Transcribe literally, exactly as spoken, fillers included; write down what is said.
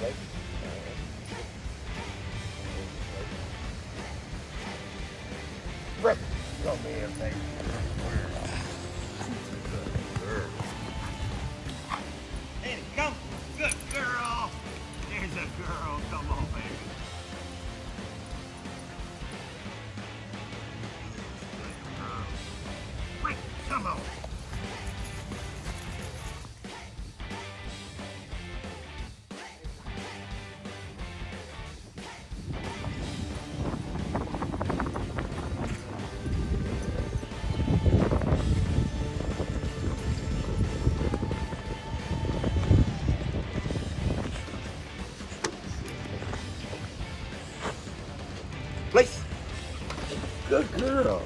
Rip! Don't be a thing. Hey, come! Good girl! There's a girl. Come on, baby. Good girl. Rip! Come on! Place. Good girl.